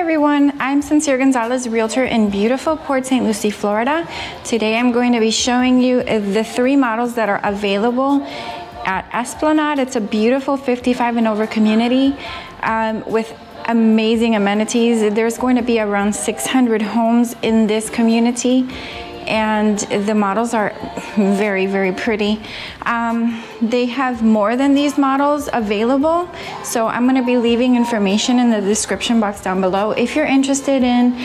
Hi everyone, I'm Sonsire Gonzalez, realtor in beautiful Port Saint Lucie, Florida. Today I'm going to be showing you the three models that are available at Esplanade. It's a beautiful 55 and over community with amazing amenities. There's going to be around 600 homes in this community, and the models are very, very pretty. They have more than these models available, so I'm gonna be leaving information in the description box down below. If you're interested in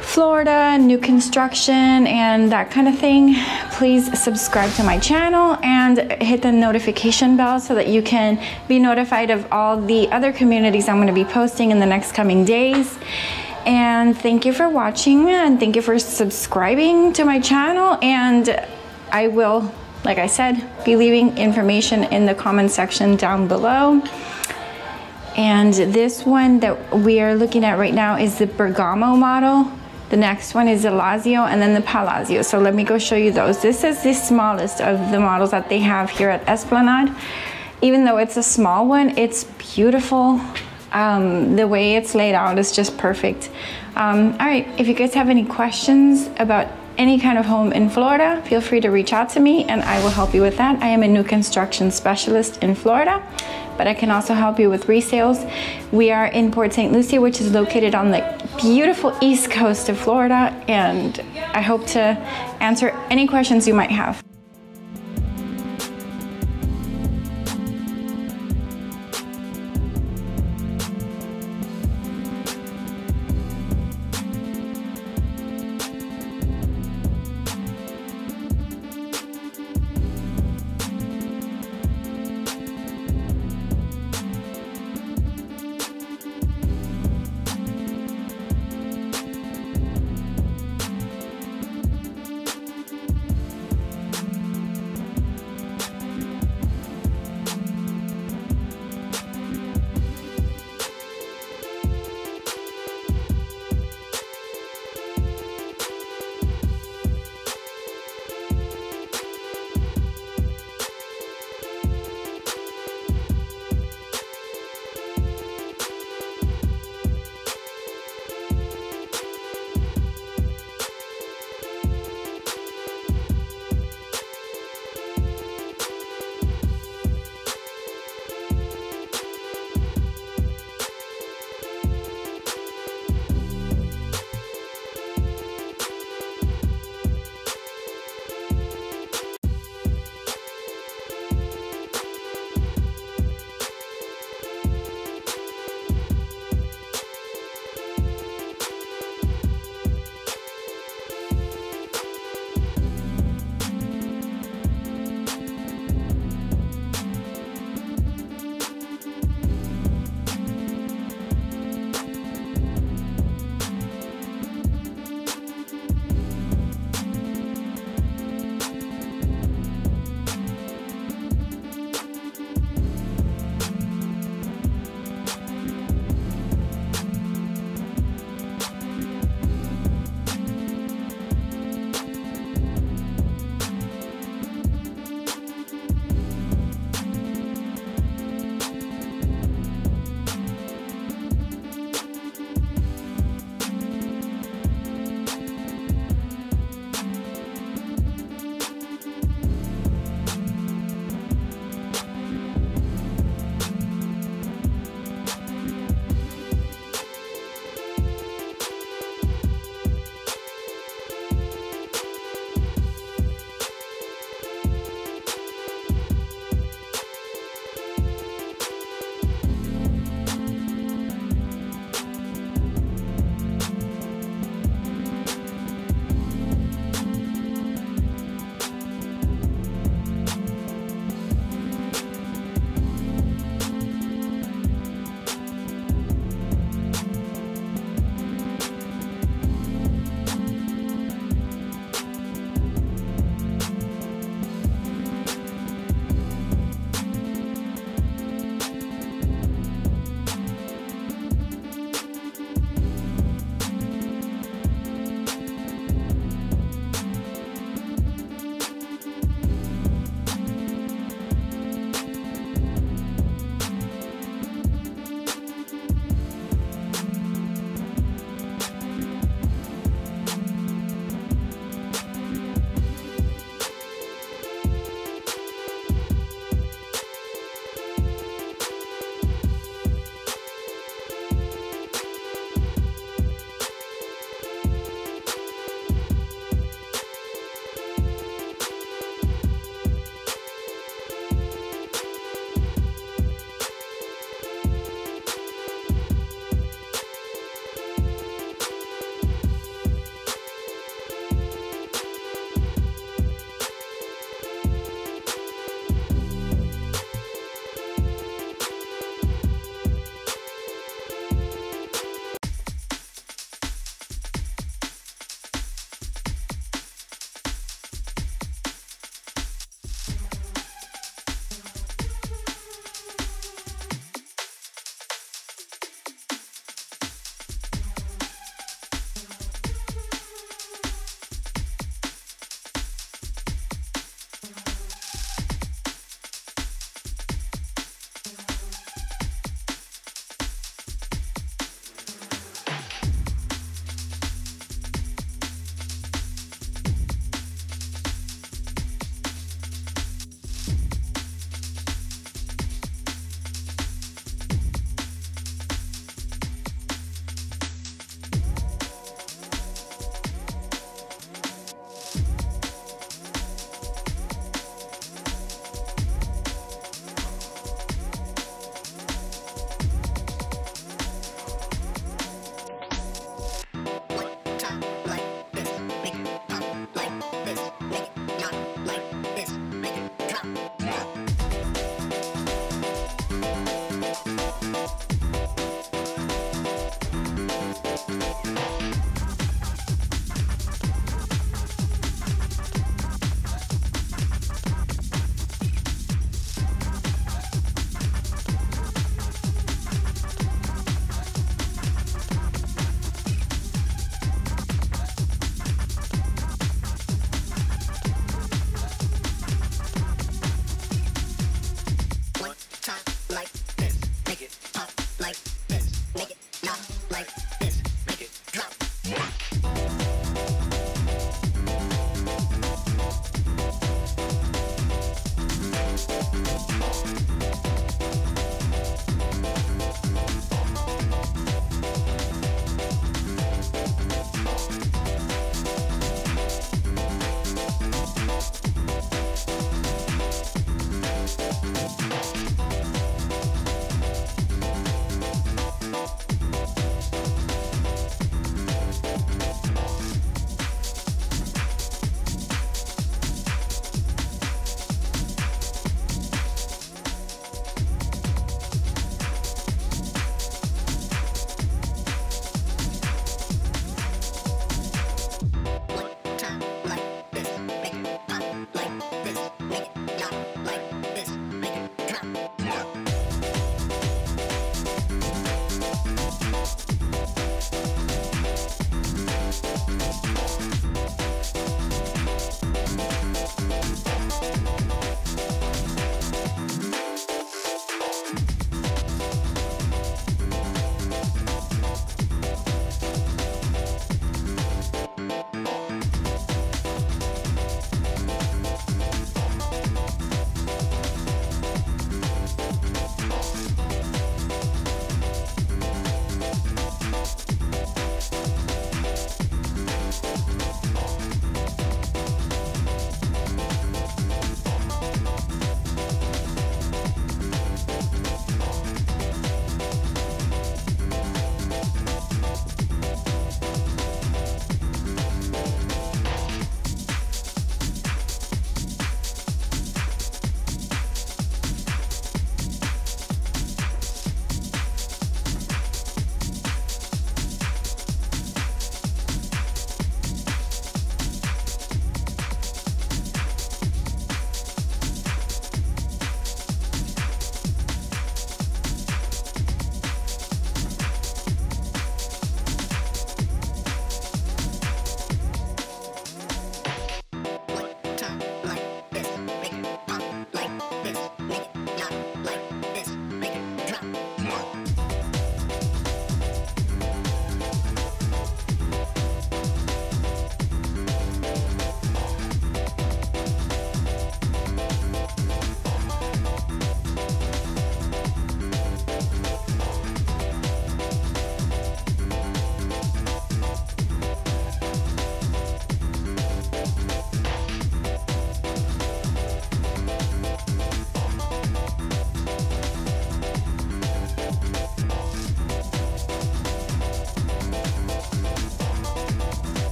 Florida, new construction, and that kind of thing, please subscribe to my channel and hit the notification bell so that you can be notified of all the other communities I'm gonna be posting in the next coming days. And thank you for watching, and thank you for subscribing to my channel, and I will, like I said, be leaving information in the comment section down below. And this one that we are looking at right now is the Bergamo model. The next one is the Lazio, and then the Palazio. So let me go show you those. This is the smallest of the models that they have here at Esplanade. Even though it's a small one, it's beautiful. The way it's laid out is just perfect. All right, if you guys have any questions about any kind of home in Florida, feel free to reach out to me and I will help you with that. I am a new construction specialist in Florida, but I can also help you with resales. We are in Port Saint Lucie, which is located on the beautiful east coast of Florida, and I hope to answer any questions you might have.